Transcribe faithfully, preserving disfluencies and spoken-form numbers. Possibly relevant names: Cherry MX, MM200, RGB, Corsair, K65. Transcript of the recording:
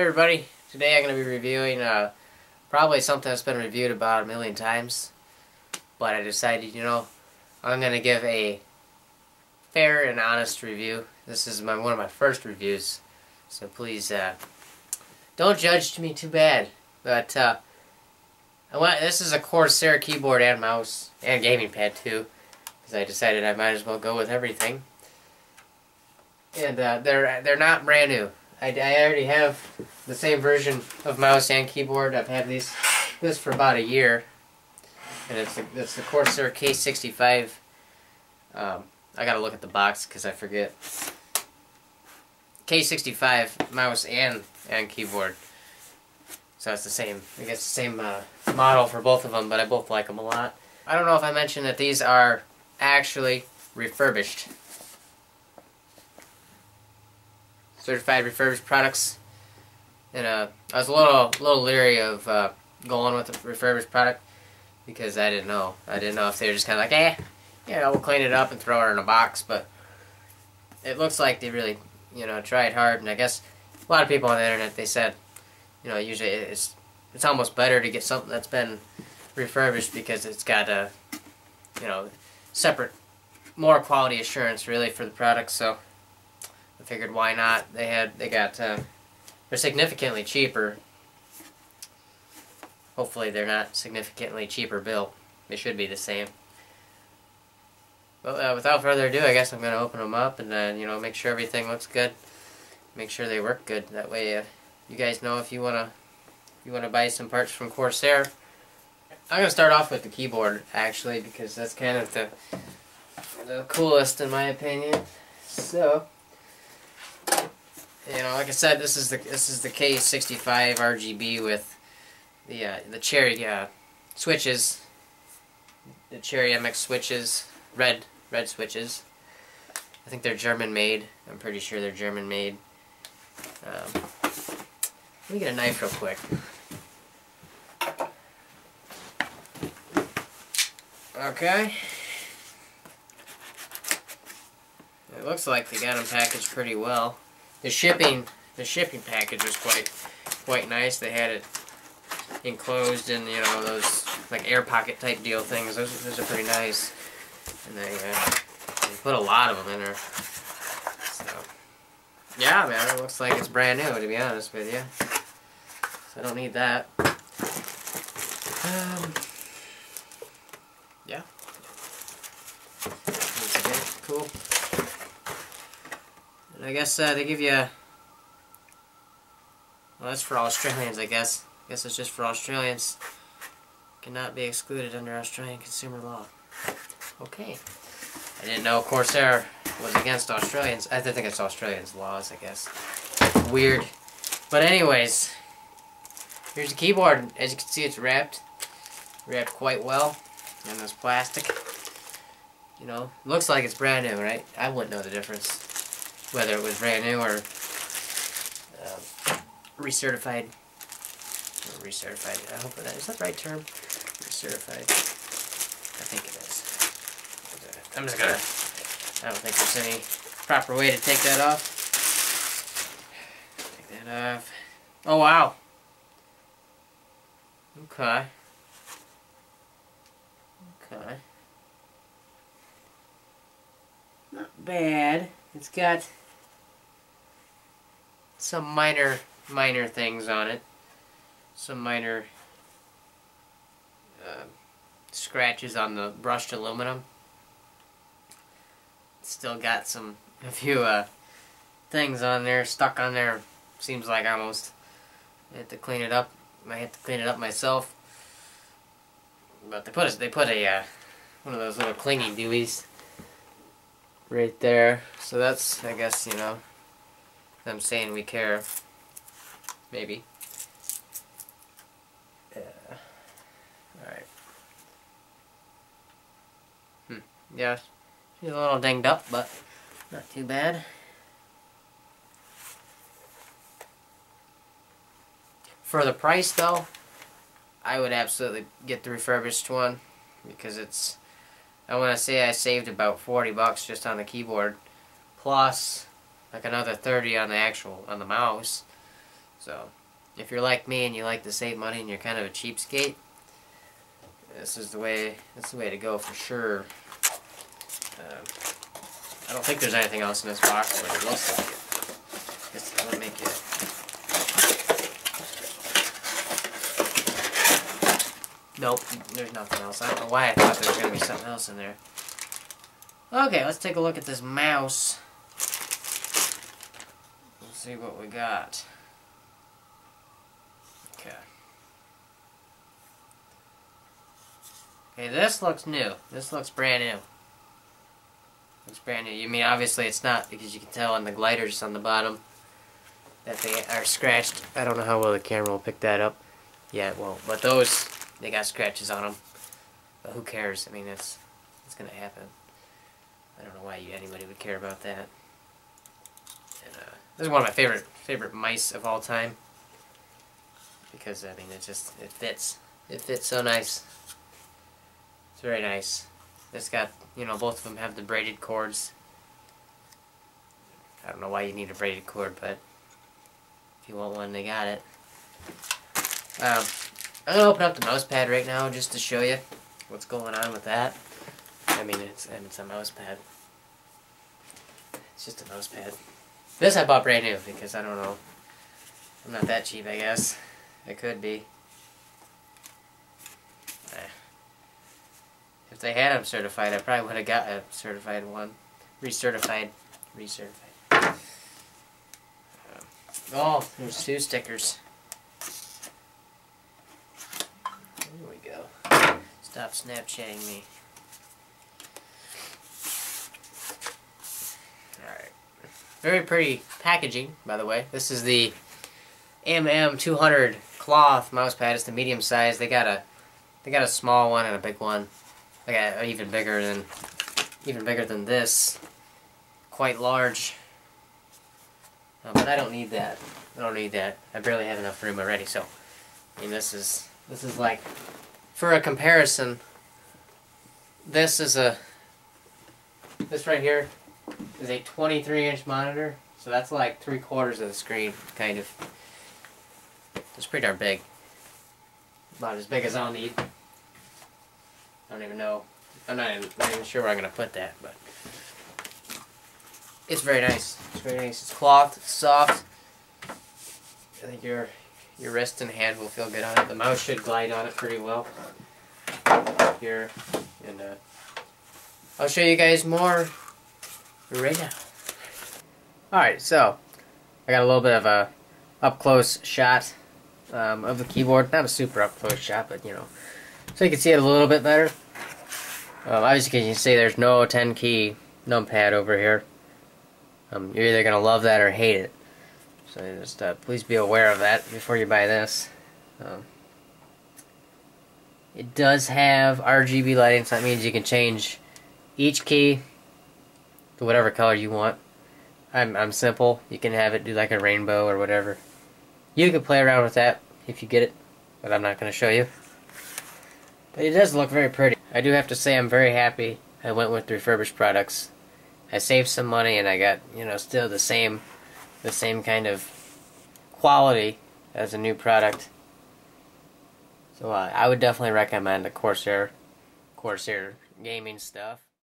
Hey everybody, today I'm going to be reviewing uh, probably something that's been reviewed about a million times, but I decided, you know, I'm going to give a fair and honest review. This is my one of my first reviews, so please uh, don't judge me too bad, but uh, I want, this is a Corsair keyboard and mouse, and gaming pad too, because I decided I might as well go with everything, and uh, they're, they're not brand new. I, I already have the same version of mouse and keyboard. I've had these this for about a year, and it's the, it's the Corsair K sixty-five. Um, I gotta look at the box because I forget. K sixty-five mouse and and keyboard, so it's the same. I guess the same uh, model for both of them, but I both like them a lot. I don't know if I mentioned that these are actually refurbished. Certified refurbished products, and uh, I was a little, little leery of uh, going with the refurbished product because I didn't know. I didn't know if they were just kind of like, eh, yeah, we'll clean it up and throw it in a box. But it looks like they really, you know, tried hard. And I guess a lot of people on the internet, they said, you know, usually it's it's almost better to get something that's been refurbished because it's got a, you know, separate, more quality assurance really for the product. So I figured why not. They had, they got, uh, they're significantly cheaper. Hopefully they're not significantly cheaper built. They should be the same. But uh, without further ado, I guess I'm going to open them up and then, you know, make sure everything looks good. Make sure they work good. That way uh, you guys know if you want to you want to buy some parts from Corsair. I'm going to start off with the keyboard, actually, because that's kind of the, the coolest in my opinion. So, you know, like I said, this is the this is the K sixty-five R G B with the uh, the Cherry uh, switches, the Cherry M X switches, red red switches. I think they're German made. I'm pretty sure they're German made. Um, let me get a knife real quick. Okay. It looks like they got them packaged pretty well. The shipping, the shipping package was quite, quite nice. They had it enclosed in, you know, those like air pocket type deal things. Those, those are pretty nice, and they, uh, they put a lot of them in there. So, yeah, man, it looks like it's brand new, to be honest with you. So I don't need that. Um, yeah, that's good. Cool. I guess uh, they give you a... Well, that's for Australians, I guess. I guess it's just for Australians. Cannot be excluded under Australian consumer law. Okay. I didn't know Corsair was against Australians. I think it's Australians' laws, I guess. Weird. But anyways, here's the keyboard. As you can see, it's wrapped. Wrapped quite well. And there's plastic. You know, looks like it's brand new, right? I wouldn't know the difference, whether it was brand new or uh, recertified. Or recertified. I hope that is that the right term. Recertified. I think it is. I'm just gonna. I don't think there's any proper way to take that off. Take that off. Oh wow. Okay. Okay. Not bad. It's got some minor, minor things on it. Some minor uh, scratches on the brushed aluminum. Still got some, a few uh, things on there, stuck on there. Seems like almost. I have to clean it up. I have to clean it up myself. But they put a, they put a uh, one of those little clingy dewies right there. So that's, I guess, you know, them saying we care. Maybe. Uh, Alright. Hmm. Yeah. She's a little dinged up, but not too bad. For the price, though, I would absolutely get the refurbished one because it's, I want to say I saved about forty bucks just on the keyboard, plus like another thirty on the actual on the mouse. So if you're like me and you like to save money and you're kind of a cheapskate, this is the way, this is the way to go for sure. Um, I don't think there's anything else in this box, but it looks like it. I guess it doesn't make it. Nope, there's nothing else. I don't know why I thought there was going to be something else in there. Okay, let's take a look at this mouse. Let's see what we got. Okay. Okay, this looks new. This looks brand new. Looks brand new. You mean, obviously it's not, because you can tell on the gliders on the bottom that they are scratched. I don't know how well the camera will pick that up. Yeah, it won't. But those, they got scratches on them. But who cares? I mean, that's, that's going to happen. I don't know why you, anybody would care about that. And, uh, this is one of my favorite favorite mice of all time, because I mean it just it fits it fits so nice. It's very nice. It's got, you know, both of them have the braided cords. I don't know why you need a braided cord, but if you want one, they got it. Um, I'm gonna open up the mouse pad right now just to show you what's going on with that. I mean, it's and it's a mouse pad. It's just a mouse pad. This I bought brand new because I don't know. I'm not that cheap, I guess. It could be. If they had them certified, I probably would have got a certified one. Recertified. Recertified. Oh, there's two stickers. There we go. Stop Snapchatting me. Very pretty packaging, by the way. This is the M M two hundred cloth mouse pad. It's the medium size. They got a, they got a small one and a big one. They got even bigger than, even bigger than this. Quite large. Uh, but I don't need that. I don't need that. I barely have enough room already. So, I mean, this is this is like, for a comparison, this is a, this right here is a twenty-three inch monitor, so that's like three quarters of the screen, kind of. It's pretty darn big. About as big as I'll need. I don't even know. I'm not even, not even sure where I'm gonna put that, but it's very nice. It's very nice. It's cloth. It's soft. I think your your wrist and hand will feel good on it. The mouse should glide on it pretty well. Here, and uh, I'll show you guys more right now. Alright, so I got a little bit of a up-close shot um, of the keyboard. Not a super up-close shot, but you know, so you can see it a little bit better. Um, obviously, you can see there's no ten key numpad over here. Um, you're either going to love that or hate it. So just uh, please be aware of that before you buy this. Um, it does have R G B lighting, so that means you can change each key to whatever color you want. I'm, I'm simple. You can have it do like a rainbow or whatever. You can play around with that if you get it, but I'm not going to show you. But it does look very pretty. I do have to say I'm very happy I went with refurbished products. I saved some money and I got, you know, still the same the same kind of quality as a new product. So uh, I would definitely recommend the Corsair Corsair gaming stuff.